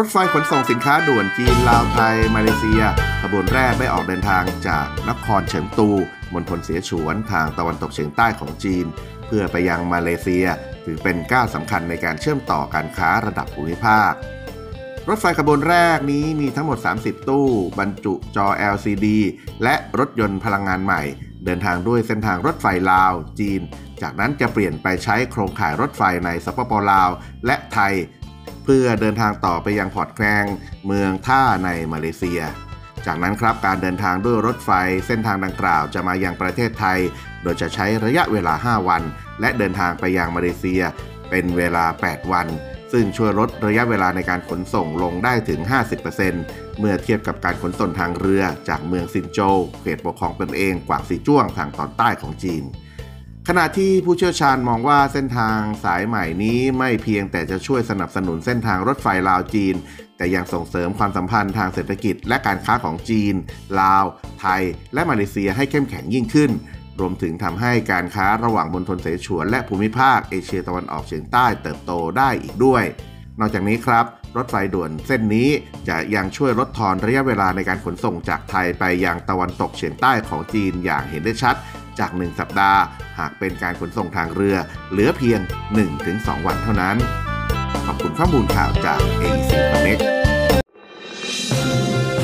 รถไฟขนส่งสินค้าด่วนจีนลาวไทยมาเลเซียขบวนแรกได้ออกเดินทางจากนครเฉิงตูมณฑลเสฉวนทางตะวันตกเฉียงใต้ของจีนเพื่อไปยังมาเลเซียถือเป็นก้าวสำคัญในการเชื่อมต่อการค้าระดับภูมิภาครถไฟขบวนแรกนี้มีทั้งหมด30ตู้บรรจุจอ LCD และรถยนต์พลังงานใหม่เดินทางด้วยเส้นทางรถไฟลาวจีนจากนั้นจะเปลี่ยนไปใช้โครงข่ายรถไฟในสปป.ลาวและไทยเพื่อเดินทางต่อไปยังพอร์ตแคลงเมืองท่าในมาเลเซียจากนั้นครับการเดินทางด้วยรถไฟเส้นทางดังกล่าวจะมายังประเทศไทยโดยจะใช้ระยะเวลา5วันและเดินทางไปยังมาเลเซียเป็นเวลา8วันซึ่งช่วยลดระยะเวลาในการขนส่งลงได้ถึง 50% เมื่อเทียบกับการขนส่งทางเรือจากเมืองซินโจวเขตปกครองตนเองกวางซีจ้วงทางตอนใต้ของจีนขณะที่ผู้เชี่ยวชาญมองว่าเส้นทางสายใหม่นี้ไม่เพียงแต่จะช่วยสนับสนุนเส้นทางรถไฟลาวจีนแต่ยังส่งเสริมความสัมพันธ์ทางเศรษฐกิจและการค้าของจีนลาวไทยและมาเลเซียให้เข้มแข็งยิ่งขึ้นรวมถึงทำให้การค้าระหว่างมณฑลเสฉวนและภูมิภาคเอเชียตะวันออกเฉียงใต้เติบโตได้อีกด้วยนอกจากนี้ครับรถไฟด่วนเส้นนี้จะยังช่วยลดทอนระยะเวลาในการขนส่งจากไทยไปยังตะวันตกเฉียงใต้ของจีนอย่างเห็นได้ชัดจาก1สัปดาห์หากเป็นการขนส่งทางเรือเหลือเพียง 1-2 วันเท่านั้นขอบคุณข้อมูลข่าวจาก AEC Connect